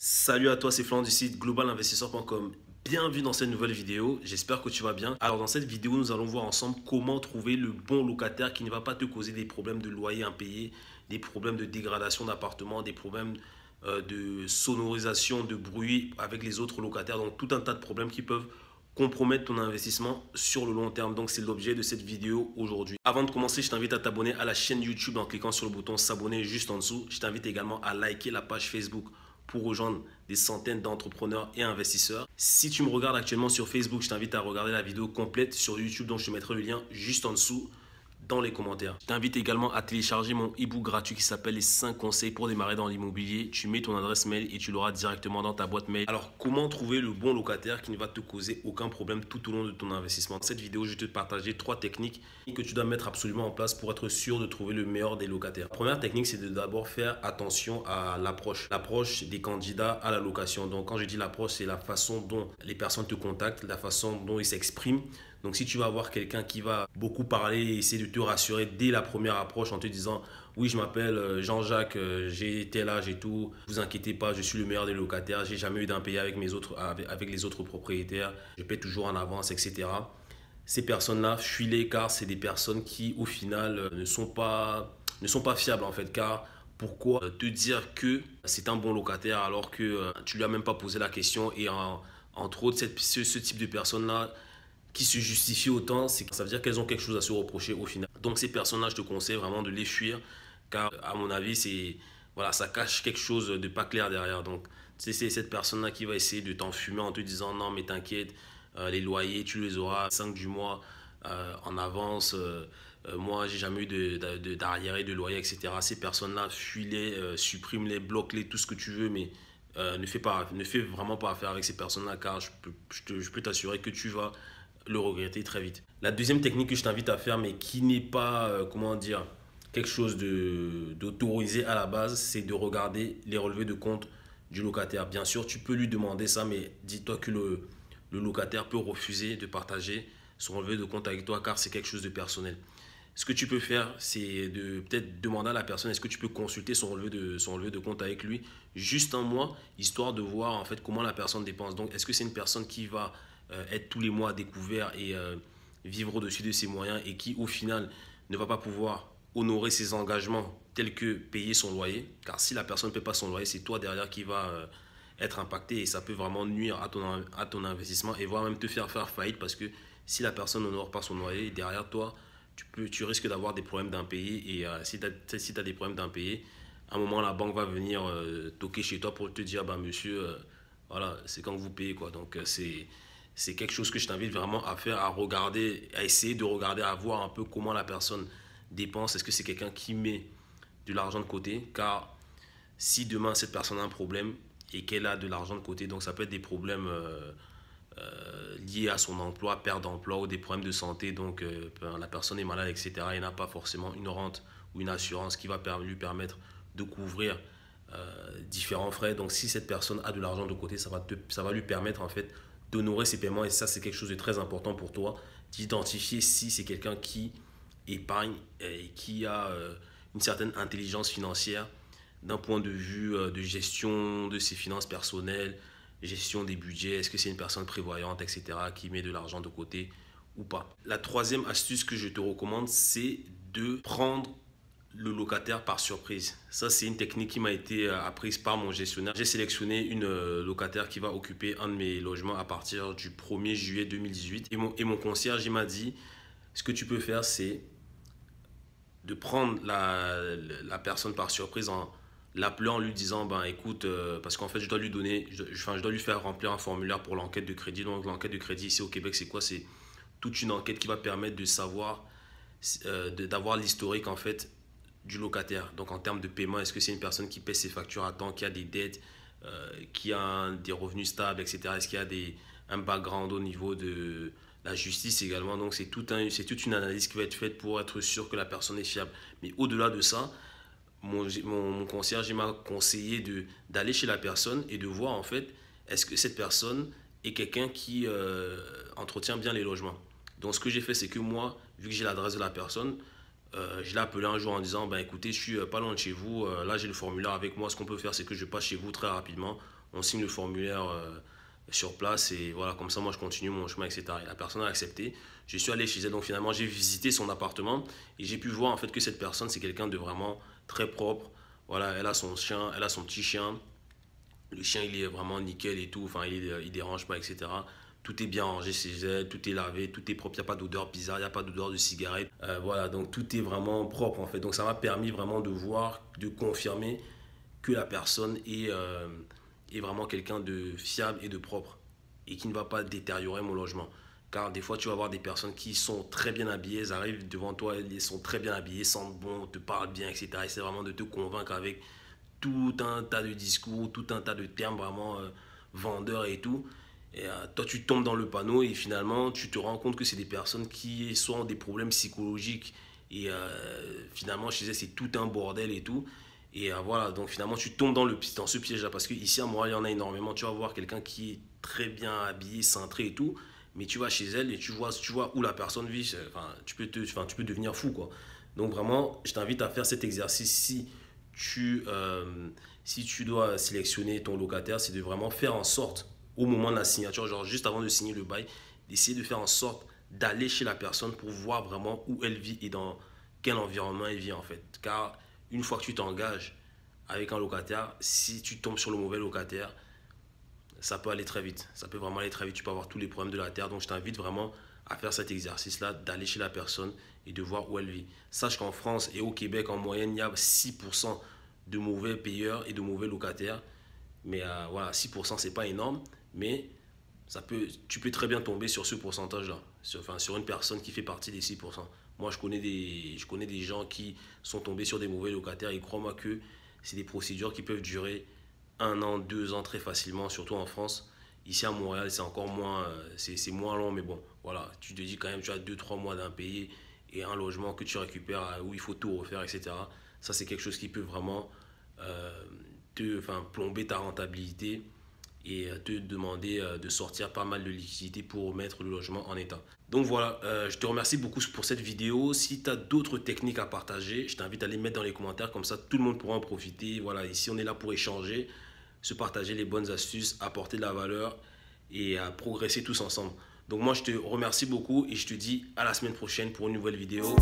Salut à toi, c'est Florent du site globalinvestisseur.com. Bienvenue dans cette nouvelle vidéo, j'espère que tu vas bien. Alors dans cette vidéo, nous allons voir ensemble comment trouver le bon locataire qui ne va pas te causer des problèmes de loyer impayé, des problèmes de dégradation d'appartement, des problèmes de sonorisation, de bruit avec les autres locataires. Donc tout un tas de problèmes qui peuvent compromettre ton investissement sur le long terme. Donc c'est l'objet de cette vidéo aujourd'hui. Avant de commencer, je t'invite à t'abonner à la chaîne YouTube en cliquant sur le bouton s'abonner juste en dessous. Je t'invite également à liker la page Facebook pour rejoindre des centaines d'entrepreneurs et investisseurs. Si tu me regardes actuellement sur Facebook, je t'invite à regarder la vidéo complète sur YouTube, donc je te mettrai le lien juste en dessous dans les commentaires. Je t'invite également à télécharger mon e-book gratuit qui s'appelle les 5 conseils pour démarrer dans l'immobilier. Tu mets ton adresse mail et tu l'auras directement dans ta boîte mail. Alors, comment trouver le bon locataire qui ne va te causer aucun problème tout au long de ton investissement? Dans cette vidéo, je vais te partager 3 techniques que tu dois mettre absolument en place pour être sûr de trouver le meilleur des locataires. La première technique, c'est de d'abord faire attention à l'approche. L'approche des candidats à la location. Donc, quand je dis l'approche, c'est la façon dont les personnes te contactent, la façon dont ils s'expriment. Donc, si tu vas avoir quelqu'un qui va beaucoup parler et essayer de te rassurer dès la première approche en te disant « Oui, je m'appelle Jean-Jacques, j'ai tel âge et tout, ne vous inquiétez pas, je suis le meilleur des locataires, j'ai jamais eu d'impayé avec les autres propriétaires, je paie toujours en avance, etc. » Ces personnes-là, fuis-les car c'est des personnes qui, au final, ne sont pas fiables en fait, car pourquoi te dire que c'est un bon locataire alors que tu ne lui as même pas posé la question et entre autres, ce type de personnes-là, qui se justifient autant, c'est que ça veut dire qu'elles ont quelque chose à se reprocher au final. Donc ces personnes-là, je te conseille vraiment de les fuir, car à mon avis, ça cache quelque chose de pas clair derrière. Donc c'est cette personne-là qui va essayer de t'enfumer en te disant non mais t'inquiète, les loyers tu les auras 5 du mois en avance, moi j'ai jamais eu d'arriéré de loyer, etc. Ces personnes-là, fuis-les, supprime-les, bloque-les, tout ce que tu veux, mais ne fais vraiment pas affaire avec ces personnes-là, car je peux t'assurer que tu vas le regretter très vite. La deuxième technique que je t'invite à faire, mais qui n'est pas, quelque chose d'autorisé à la base, c'est de regarder les relevés de compte du locataire. Bien sûr, tu peux lui demander ça, mais dis-toi que le locataire peut refuser de partager son relevé de compte avec toi, car c'est quelque chose de personnel. Ce que tu peux faire, c'est de peut-être demander à la personne, est-ce que tu peux consulter son relevé de compte avec lui, juste un mois, histoire de voir en fait comment la personne dépense. Donc, est-ce que c'est une personne qui va être tous les mois découvert et vivre au-dessus de ses moyens et qui au final ne va pas pouvoir honorer ses engagements tels que payer son loyer, car si la personne ne paie pas son loyer, c'est toi derrière qui va être impacté et ça peut vraiment nuire à ton investissement et voire même te faire faillite, parce que si la personne n'honore pas son loyer, derrière toi tu risques d'avoir des problèmes d'impayés et si tu as des problèmes d'impayés, à un moment la banque va venir toquer chez toi pour te dire bah monsieur, voilà, c'est quand vous payez quoi. Donc c'est quelque chose que je t'invite vraiment à faire, à regarder, à essayer de regarder, à voir un peu comment la personne dépense. Est-ce que c'est quelqu'un qui met de l'argent de côté? Car si demain cette personne a un problème et qu'elle a de l'argent de côté, donc ça peut être des problèmes liés à son emploi, perte d'emploi ou des problèmes de santé. Donc la personne est malade, etc. Elle n'a pas forcément une rente ou une assurance qui va lui permettre de couvrir différents frais. Donc si cette personne a de l'argent de côté, ça va lui permettre en fait d'honorer ses paiements, et ça c'est quelque chose de très important pour toi, d'identifier si c'est quelqu'un qui épargne et qui a une certaine intelligence financière d'un point de vue de gestion de ses finances personnelles, gestion des budgets, est-ce que c'est une personne prévoyante, etc., qui met de l'argent de côté ou pas. La troisième astuce que je te recommande, c'est de prendre le locataire par surprise. Ça, c'est une technique qui m'a été apprise par mon gestionnaire. J'ai sélectionné une locataire qui va occuper un de mes logements à partir du 1er juillet 2018. Et mon concierge, il m'a dit, ce que tu peux faire, c'est de prendre la personne par surprise en l'appelant, en lui disant, ben écoute, parce qu'en fait, je dois lui faire remplir un formulaire pour l'enquête de crédit. Donc, l'enquête de crédit ici au Québec, c'est quoi? C'est toute une enquête qui va permettre de savoir, d'avoir l'historique en fait du locataire. Donc en termes de paiement, est-ce que c'est une personne qui paie ses factures à temps, qui a des dettes, qui a des revenus stables, etc. Est-ce qu'il y a un background au niveau de la justice également? Donc c'est toute une analyse qui va être faite pour être sûr que la personne est fiable. Mais au-delà de ça, mon concierge m'a conseillé d'aller chez la personne et de voir en fait, est-ce que cette personne est quelqu'un qui entretient bien les logements. Donc ce que j'ai fait, c'est que moi, vu que j'ai l'adresse de la personne, je l'ai appelé un jour en disant, ben écoutez, je suis pas loin de chez vous, là j'ai le formulaire avec moi, ce qu'on peut faire c'est que je passe chez vous très rapidement, on signe le formulaire sur place et voilà, comme ça moi je continue mon chemin, etc. Et la personne a accepté, je suis allé chez elle, donc finalement j'ai visité son appartement et j'ai pu voir en fait que cette personne c'est quelqu'un de vraiment très propre. Voilà, elle a son chien, elle a son petit chien, le chien il est vraiment nickel et tout, enfin il dérange pas, etc. Tout est bien rangé chez elle, tout est lavé, tout est propre, il n'y a pas d'odeur bizarre, il n'y a pas d'odeur de cigarette. Voilà, donc tout est vraiment propre en fait. Donc ça m'a permis vraiment de voir, de confirmer que la personne est vraiment quelqu'un de fiable et de propre et qui ne va pas détériorer mon logement. Car des fois, tu vas voir des personnes qui sont très bien habillées, elles arrivent devant toi, elles sont très bien habillées, sentent bon, te parlent bien, etc. Elles essaient vraiment de te convaincre avec tout un tas de discours, tout un tas de termes vraiment vendeurs et tout. Et toi, tu tombes dans le panneau et finalement, tu te rends compte que c'est des personnes qui soit ont des problèmes psychologiques et finalement, chez elles, c'est tout un bordel et tout. Et voilà, donc finalement, tu tombes dans ce piège-là parce qu'ici, à Montréal, il y en a énormément. Tu vas voir quelqu'un qui est très bien habillé, cintré et tout. Mais tu vas chez elle et tu vois où la personne vit, enfin, tu peux devenir fou, quoi. Donc vraiment, je t'invite à faire cet exercice si tu dois sélectionner ton locataire, c'est de vraiment faire en sorte, au moment de la signature, genre juste avant de signer le bail, d'essayer de faire en sorte d'aller chez la personne pour voir vraiment où elle vit et dans quel environnement elle vit en fait. Car une fois que tu t'engages avec un locataire, si tu tombes sur le mauvais locataire, ça peut aller très vite, ça peut vraiment aller très vite, tu peux avoir tous les problèmes de la terre. Donc je t'invite vraiment à faire cet exercice-là, d'aller chez la personne et de voir où elle vit. Sache qu'en France et au Québec, en moyenne, il y a 6% de mauvais payeurs et de mauvais locataires. Mais voilà, 6% c'est pas énorme, mais tu peux très bien tomber sur ce pourcentage-là, sur une personne qui fait partie des 6%. Moi je connais des gens qui sont tombés sur des mauvais locataires et crois-moi que c'est des procédures qui peuvent durer 1 an, 2 ans très facilement, surtout en France. Ici à Montréal, c'est encore moins, c'est moins long, mais bon, voilà. Tu te dis quand même, tu as 2-3 mois d'impayé et un logement que tu récupères où il faut tout refaire, etc. Ça, c'est quelque chose qui peut vraiment plomber ta rentabilité et te demander de sortir pas mal de liquidités pour mettre le logement en état. Donc voilà, je te remercie beaucoup pour cette vidéo. Si tu as d'autres techniques à partager, je t'invite à les mettre dans les commentaires, comme ça tout le monde pourra en profiter. Voilà, ici on est là pour échanger, se partager les bonnes astuces, apporter de la valeur et à progresser tous ensemble. Donc moi je te remercie beaucoup et je te dis à la semaine prochaine pour une nouvelle vidéo.